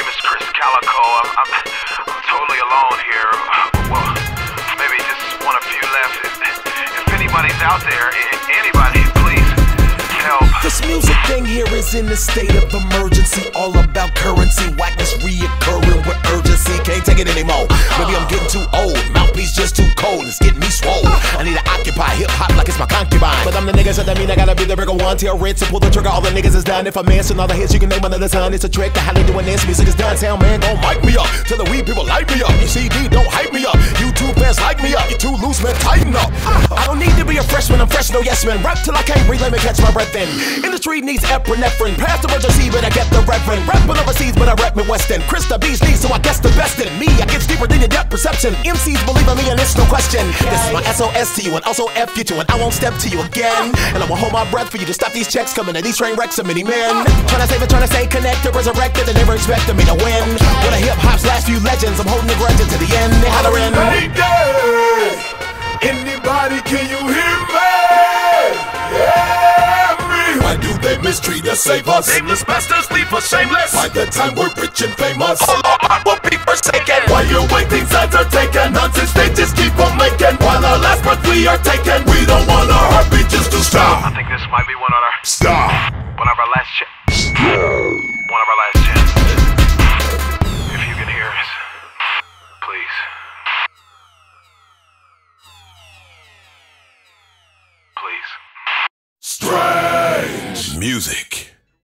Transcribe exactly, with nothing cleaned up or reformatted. name is Krizz Kaliko. I'm, I'm, I'm totally alone here. Well, maybe just one or few left. If, if anybody's out there, anybody, please help. This music thing here is in a state of emergency. All about currency, whackness reoccurring with urgency. Can't take it anymore. Maybe I'm getting too old. Mouthpiece just too cold. It's getting me swole. I need to occupy hip-hop like it's my concubine. But I'm the nigga, so that mean I gotta be the rigger one. Till red to pull the trigger, all the niggas is done. If I mention all the hits, you can name another son. It's a trick to how they doing this. Music is done. Town man gon' mic me up till the weed people light me up. You C D don't hype me up. YouTube fans like me up. You too loose, man, tighten up. I don't need to be a freshman, I'm fresh, no yes man. Rap till I can't breathe, let me catch my breath in. Industry needs epinephrine. Pass the bunch of seed, but I get the reverend. Rapping overseas, but I rap in West End. Krista Beasley, so I guess the best in me. I get deeper than your depth perception. M Cs believe in me, and it's no question. This is my S O S to you, and also F you to, and I won't step to you again. And I won't hold my breath for you to stop these checks coming at these train wrecks of many men. Tryna save it, tryna stay connected, resurrected, and never expected me to win. With a hip hop slash few legends, I'm holding the grudge until the end. They hollerin'. Mayday! Anybody, can you hear me? Yeah, me. Why do they mistreat us, save us? Nameless bastards leave us shameless. By the time we're rich and famous, all our heart will be forsaken. While you're waiting, sides are taken. Nonsense they just keep on making. While our last breath we are taken. We don't want our heartbeat just to stop. I think this might be one of our stop. One of our last chances. One of our last chances. If you can hear us, please. Please. Strange music.